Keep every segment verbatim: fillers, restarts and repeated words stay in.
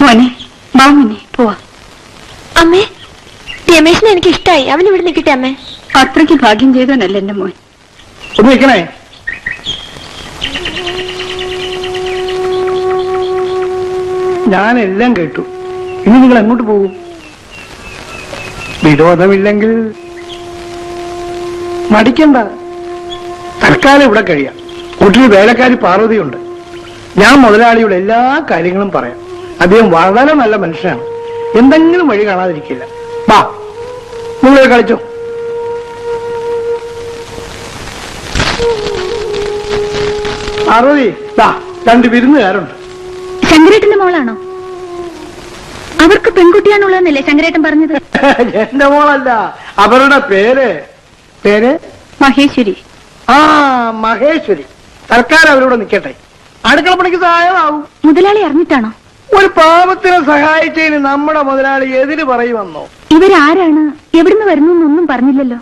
മോനെ വാ മോനെ പോവാ. അമ്മേ, രമേശിനെ എനിക്ക് ഇഷ്ടായി, അവൻ ഇവിടെ നിൽക്കട്ടെ അമ്മേ. അത്രയ്ക്ക് ഭാഗ്യം ചെയ്തവനല്ല എന്റെ മോൻ. ഉപയോഗിക്കണേ ഞാനെല്ലാം കേട്ടു. ഇനി നിങ്ങൾ എങ്ങോട്ട് പോകും? വിരോധമില്ലെങ്കിൽ മടിക്കണ്ട, തൽക്കാലം ഇവിടെ കഴിയാം. കൂട്ടിൽ വേലക്കാരി പാർവതിയുണ്ട്. ഞാൻ മുതലാളിയുടെ എല്ലാ കാര്യങ്ങളും പറയാം. അദ്ദേഹം വളരെ നല്ല മനുഷ്യനാണ്, എന്തെങ്കിലും വഴി കാണാതിരിക്കില്ല. വാ, നിങ്ങൾ കളിച്ചോ. പാർവതി, വാ, രണ്ട് വിരുന്നുകാരുണ്ട്. ശങ്കരേട്ടന്റെ മോളാണോ? അവർക്ക് പെൺകുട്ടിയാണുള്ളതെന്നല്ലേ ശങ്കരേട്ടൻ പറഞ്ഞത്? എന്റെ മോളല്ല, അവരുടെ പേര് പേര് മഹേശ്വരി. ആ, മഹേശ്വരി. തൽക്കാലം അവരോട് നിൽക്കട്ടെ, അടുക്കള പണിക്ക് സഹായമാവും. മുതലാളി അറിഞ്ഞിട്ടാണോ? ഒരു പാപത്തിനെ സഹായിച്ചതിന് നമ്മുടെ മുതലാളി എതിര് പറയുമെന്നോ? ഇവരാരാണ്, എവിടുന്ന് വരുന്നു എന്നൊന്നും പറഞ്ഞില്ലല്ലോ.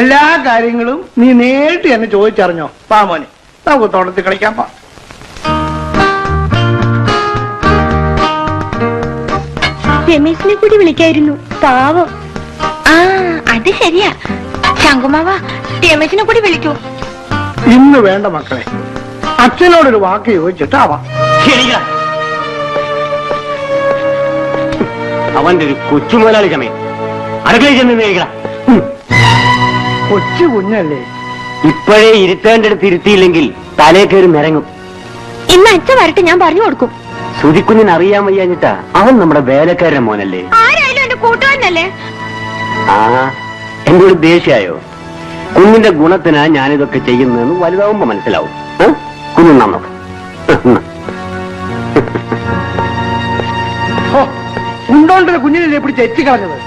എല്ലാ കാര്യങ്ങളും നീ നേരിട്ട് എന്നെ ചോദിച്ചറിഞ്ഞോ? പാ മോനെ, നമുക്ക് തോട്ടത്തിൽ കളിക്കാൻ പാ. രമേശിനെ കൂടി വിളിക്കായിരുന്നു, പാവം. ആ, അത് ശരിയാ. ശങ്കുമാവ, രമേശിനെ കൂടി വിളിക്കൂ. ഇന്ന് വേണ്ട മക്കളെ, അച്ഛനോടൊരു വാക്ക് ചോദിച്ചിട്ടാവാം. അവന്റെ ഒരു കൊച്ചു മുതലാളി സമയം അടുക്കള കൊച്ചു കുഞ്ഞല്ലേ, ഇപ്പോഴേ ഇരുത്തേണ്ട അടുത്ത് ഇരുത്തിയില്ലെങ്കിൽ തലേ കയറി നിരങ്ങും. ഇന്ന് അച്ഛൻ വരട്ടെ, ഞാൻ പറഞ്ഞു കൊടുക്കും. സുധിക്കുഞ്ഞിന് അറിയാൻ വയ്യാഞ്ഞിട്ടാ, അവൻ നമ്മുടെ വേലക്കാരൻ മോനല്ലേ, ആരായാലും എന്റെ കൂട്ടുകാരനല്ലേ. ആ, എന്റെ ഒരു ദേഷ്യായോ? കുഞ്ഞിന്റെ ഗുണത്തിനാ ഞാനിതൊക്കെ ചെയ്യുന്നതെന്ന് വലുതാവുമ്പോ മനസ്സിലാവും. കുഞ്ഞു നമുക്ക് കുഞ്ഞിനെ പിടിച്ച് എത്തി കളഞ്ഞത്